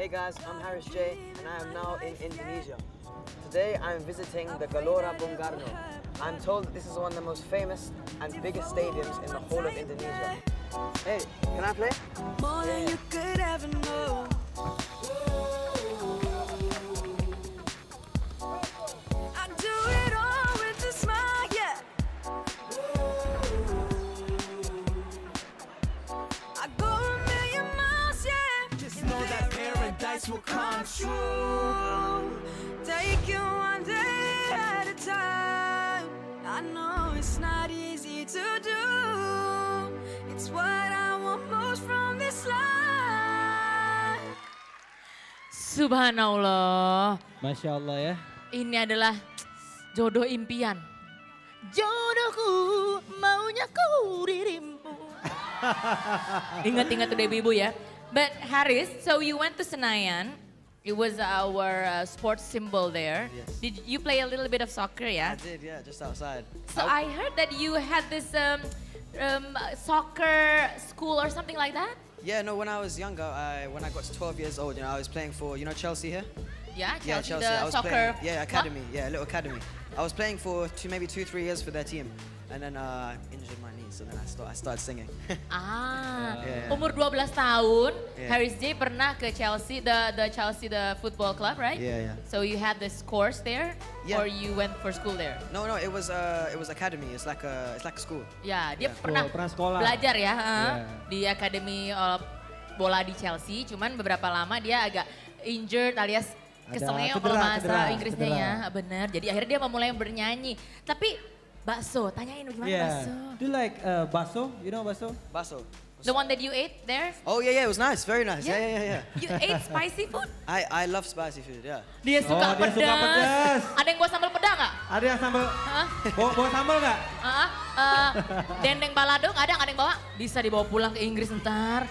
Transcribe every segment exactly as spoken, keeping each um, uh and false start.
Hey guys, I'm Harris J and I am now in Indonesia. Today I am visiting the Gelora Bung Karno. I'm told this is one of the most famous and biggest stadiums in the whole of Indonesia. Hey, can I play? More than you could ever know. Will come true. Take you one day at a time. I know it's not easy to do. It's what I want most from this life. Subhanallah. Masya Allah ya. Ini adalah jodoh impian. Jodohku maunya ku dirimu. Ingat-ingat udah ibu-ibu ya. But Harris, so you went to Senayan. It was our uh, sports symbol there. Yes. Did you play a little bit of soccer, yeah? I did, yeah, just outside. So I, I heard that you had this um, um, soccer school or something like that? Yeah, no, when I was younger, I, when I got to twelve years old, you know, I was playing for, you know, Chelsea here? Yeah, Chelsea, yeah, Chelsea. I was soccer. Playing, yeah, academy, huh? Yeah, a little academy. I was playing for two, maybe two, three years for their team. And then I uh, injured my knee, so then I, start, I started singing. ah, yeah. Umur dua belas tahun, yeah. Harris J pernah ke Chelsea, the the Chelsea the football club, right? Yeah, yeah. So you had this course there, yeah. Or you went for school there? No, no, it was uh, it was academy. It's like a it's like a school. Yeah, dia yeah. pernah, pernah sekolah. Belajar ya uh, yeah. di akademi uh, bola di Chelsea. Cuman beberapa lama dia agak injured alias keselnya kalau bahasa Inggrisnya cedera. Ya, benar. Jadi akhirnya dia memulai bernyanyi, tapi bakso, tanyain gimana yeah. bakso. Do you like uh, bakso? You know bakso? Bakso. The one that you ate there? Oh yeah, yeah, it was nice, very nice. Yeah, yeah, yeah. yeah, yeah. You ate spicy food? I I love spicy food, yeah. Dia suka oh, pedas. Dia suka pedas. Ada yang bawa sambal pedas nggak? Ada yang sambal, huh? bawa, bawa sambal nggak? Uh, uh, dendeng balado nggak ada, nggak ada yang bawa? Bisa dibawa pulang ke Inggris ntar.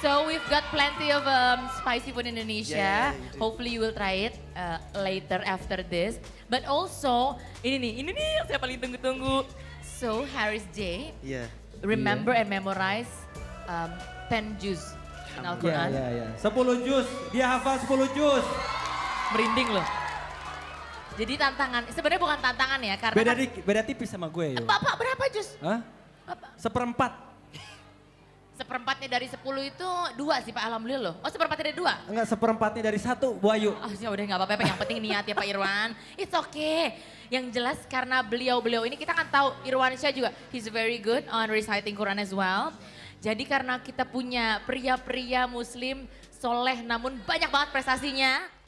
So we've got plenty of um, spicy food in Indonesia. Yeah, yeah, yeah, you hopefully you will try it uh, later after this. But also, ini nih, ini nih yang saya paling tunggu-tunggu. So Harris J, yeah. remember yeah. and memorize um, ten juz in Al-Quran. Yeah, yeah, yeah. sepuluh juz, dia hafal sepuluh juz. Merinding loh. Jadi tantangan, sebenarnya bukan tantangan ya. Karena beda, di, beda tipis sama gue ya. Bapak berapa juz? Hah? Bapak. Seperempat. Seperempatnya dari sepuluh itu dua sih Pak, alhamdulillah loh. Oh seperempatnya dari dua? Enggak, seperempatnya dari satu, Bu Ayu. Oh ya udah gak apa-apa, yang penting niat ya Pak Irwan. It's okay. Yang jelas karena beliau-beliau ini kita kan tahu Irwansyah juga. He's very good on reciting Quran as well. Jadi karena kita punya pria-pria muslim soleh namun banyak banget prestasinya.